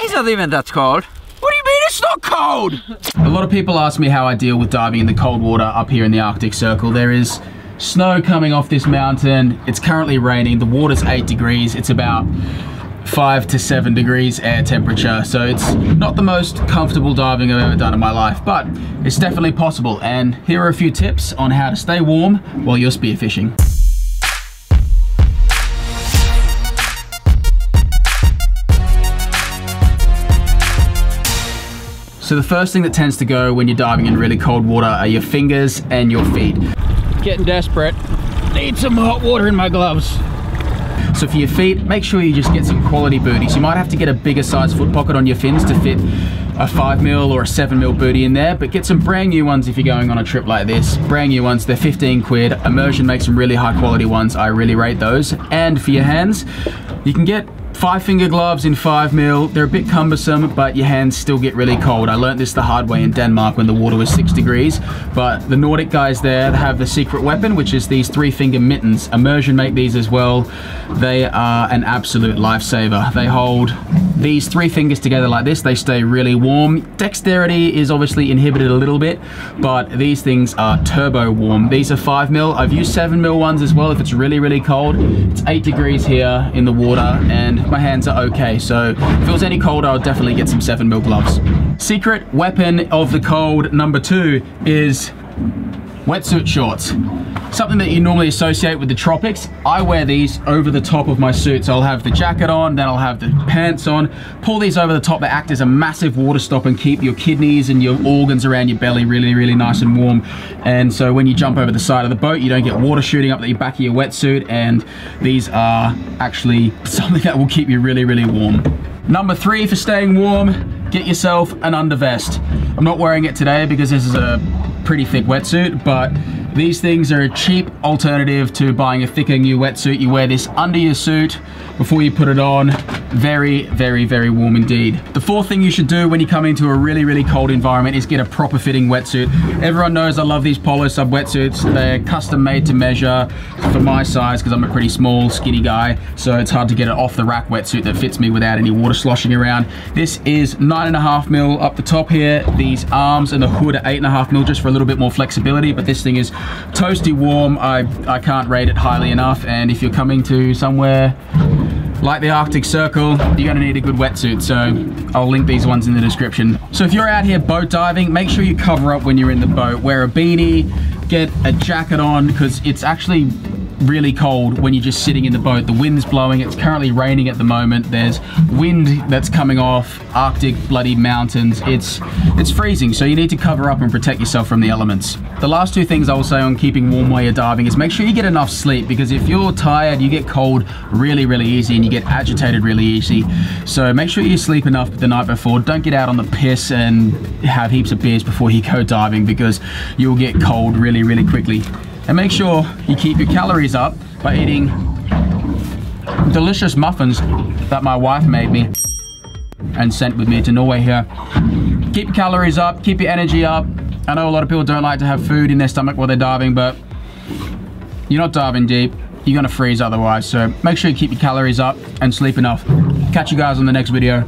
It's not even that cold. What do you mean it's not cold? A lot of people ask me how I deal with diving in the cold water up here in the Arctic Circle. There is snow coming off this mountain. It's currently raining. The water's 8 degrees. It's about 5 to 7 degrees air temperature. So it's not the most comfortable diving I've ever done in my life, but it's definitely possible. And here are a few tips on how to stay warm while you're spearfishing. So the first thing that tends to go when you're diving in really cold water are your fingers and your feet. Getting desperate. Need some hot water in my gloves. So for your feet, make sure you just get some quality booties. You might have to get a bigger size foot pocket on your fins to fit a 5mm or a 7mm booty in there, but get some brand new ones if you're going on a trip like this. Brand new ones, they're 15 quid. Immersion makes some really high quality ones. I really rate those. And for your hands, you can get 5-finger gloves in 5mm. They're a bit cumbersome, but your hands still get really cold. I learned this the hard way in Denmark when the water was 6 degrees, but the Nordic guys there have the secret weapon, which is these 3-finger mittens. Immersion make these as well. They are an absolute lifesaver. They hold these 3 fingers together like this. They stay really warm. Dexterity is obviously inhibited a little bit, but these things are turbo warm. These are 5mm. I've used 7mm ones as well if it's really, really cold. It's 8 degrees here in the water, and my hands are okay, so if it was any colder, I'll definitely get some 7mm gloves. Secret weapon of the cold number 2 is wetsuit shorts. Something that you normally associate with the tropics. I wear these over the top of my suit. So I'll have the jacket on, then I'll have the pants on. Pull these over the top. They act as a massive water stop and keep your kidneys and your organs around your belly really, really nice and warm. And so when you jump over the side of the boat, you don't get water shooting up the back of your wetsuit. And these are actually something that will keep you really, really warm. Number 3 for staying warm, get yourself an undervest. I'm not wearing it today because this is a pretty thick wetsuit, but these things are a cheap alternative to buying a thicker new wetsuit. You wear this under your suit before you put it on. Very, very, very warm indeed. The 4th thing you should do when you come into a really, really cold environment is get a proper fitting wetsuit. Everyone knows I love these Polosub wetsuits. They're custom made to measure for my size because I'm a pretty small, skinny guy. So it's hard to get an off the rack wetsuit that fits me without any water sloshing around. This is 9.5mm up the top here. These arms and the hood are 8.5mm just for a little bit more flexibility, but this thing is toasty warm. I can't rate it highly enough, and if you're coming to somewhere like the Arctic Circle, you're gonna need a good wetsuit, so I'll link these ones in the description. So if you're out here boat diving, make sure you cover up when you're in the boat. Wear a beanie, get a jacket on, because it's actually really cold when you're just sitting in the boat. The wind's blowing, it's currently raining at the moment. There's wind that's coming off Arctic bloody mountains. It's freezing, so you need to cover up and protect yourself from the elements. The last 2 things I will say on keeping warm while you're diving is make sure you get enough sleep, because if you're tired, you get cold really, really easy and you get agitated really easy. So make sure you sleep enough the night before. Don't get out on the piss and have heaps of beers before you go diving, because you'll get cold really, really quickly. And make sure you keep your calories up by eating delicious muffins that my wife made me and sent with me to Norway here. Keep your calories up, keep your energy up. I know a lot of people don't like to have food in their stomach while they're diving, but you're not diving deep. You're gonna freeze otherwise. So make sure you keep your calories up and sleep enough. Catch you guys on the next video.